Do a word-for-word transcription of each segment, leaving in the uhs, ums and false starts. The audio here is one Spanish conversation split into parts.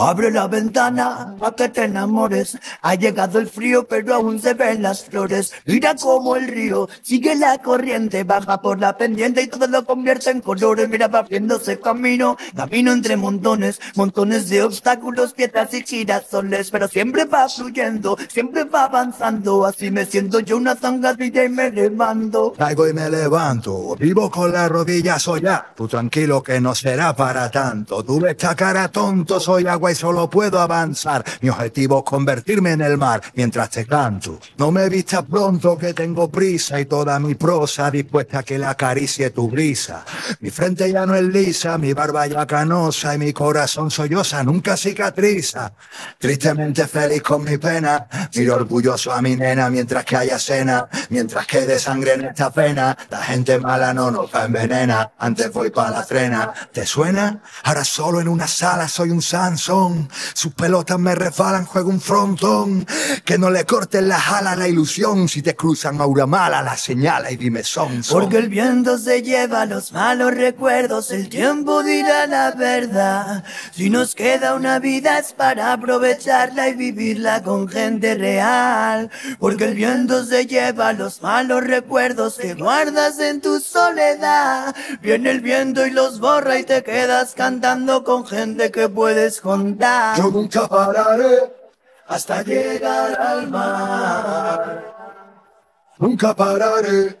Abre la ventana pa' que te enamores. Ha llegado el frío pero aún se ven las flores. Mira como el río sigue la corriente, baja por la pendiente y todo lo convierte en colores. Mira va abriéndose camino, camino entre montones, montones de obstáculos, piedras y girasoles. Pero siempre va fluyendo, siempre va avanzando. Así me siento yo una zangadilla y me levanto. Caigo y me levanto, vivo con las rodillas solladas. Tú tranquilo que no será para tanto. Tú ves esta cara tonto, soy agua y solo puedo avanzar. Mi objetivo es convertirme en el mar mientras te canto. No me vistas pronto que tengo prisa y toda mi prosa dispuesta a que la acaricie tu brisa. Mi frente ya no es lisa, mi barba ya canosa y mi corazón solloza, nunca cicatriza. Tristemente feliz con mi pena, miro orgulloso a mi nena mientras que haya cena, mientras quede sangre en esta pena. La gente mala no nos envenena, antes voy para la trena. ¿Te suena? Ahora solo en una sala soy un Sansón. Sus pelotas me resbalan, juego un frontón. Que no le corten las alas la ilusión. Si te cruzan aura mala, la señala y dime son, son. Porque el viento se lleva los malos recuerdos. El tiempo dirá la verdad. Si nos queda una vida es para aprovecharla y vivirla con gente real. Porque el viento se lleva los malos recuerdos que guardas en tu soledad. Viene el viento y los borra y te quedas cantando con gente que puedes contar. Yo nunca pararé hasta llegar al mar. Nunca pararé,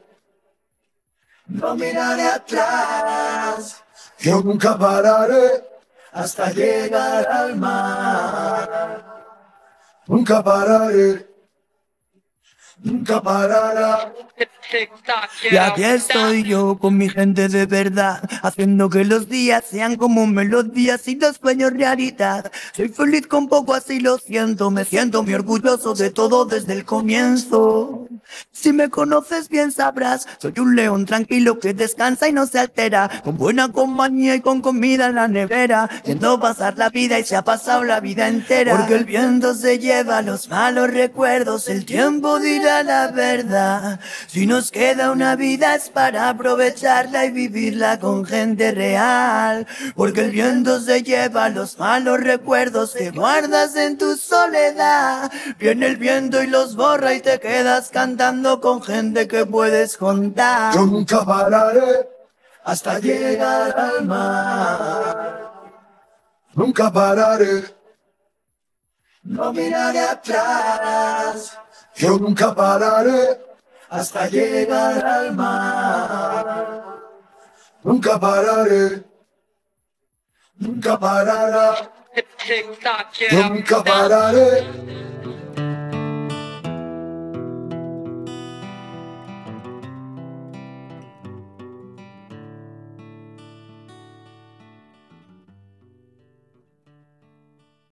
no miraré atrás. Yo nunca pararé hasta llegar al mar. Nunca pararé, nunca parará. Y aquí estoy yo con mi gente de verdad, haciendo que los días sean como melodías y los sueños realidad. Soy feliz con poco, así lo siento. Me siento muy orgulloso de todo desde el comienzo. Si me conoces bien sabrás, soy un león tranquilo que descansa y no se altera, con buena compañía y con comida en la nevera, yendo a pasar la vida y se ha pasado la vida entera. Porque el viento se lleva los malos recuerdos, el tiempo dirá la verdad. Si nos queda una vida es para aprovecharla y vivirla con gente real. Porque el viento se lleva los malos recuerdos que guardas en tu soledad. Viene el viento y los borra y te quedas cantando con gente que puedes contar. Yo nunca pararé hasta llegar al mar. Nunca pararé, no miraré atrás. Yo nunca pararé hasta llegar al mar. Nunca pararé, nunca parará. Yo nunca pararé.